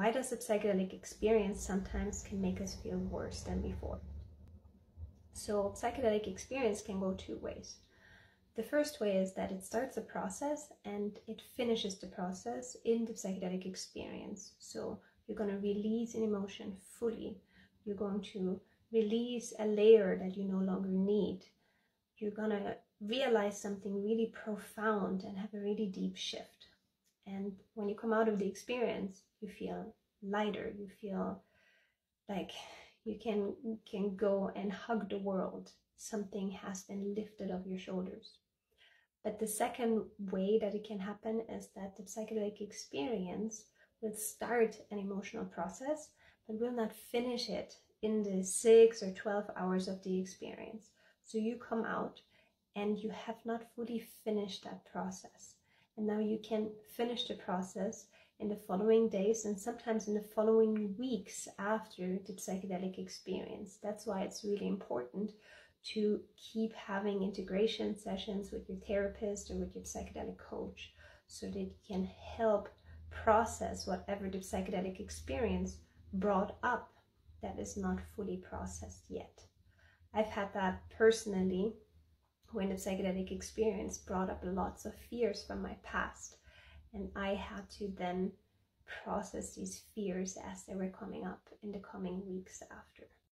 Why does the psychedelic experience sometimes can make us feel worse than before? So psychedelic experience can go two ways. The first way is that it starts a process and it finishes the process in the psychedelic experience. So you're going to release an emotion fully. You're going to release a layer that you no longer need. You're going to realize something really profound and have a really deep shift. And when you come out of the experience, you feel lighter. You feel like you can go and hug the world. Something has been lifted off your shoulders. But the second way that it can happen is that the psychedelic experience will start an emotional process, but will not finish it in the 6 or 12 hours of the experience. So you come out and you have not fully finished that process. And now you can finish the process in the following days and sometimes in the following weeks after the psychedelic experience. That's why it's really important to keep having integration sessions with your therapist or with your psychedelic coach, so that you can help process whatever the psychedelic experience brought up that is not fully processed yet. I've had that personally when the psychedelic experience brought up lots of fears from my past, and I had to then process these fears as they were coming up in the coming weeks after.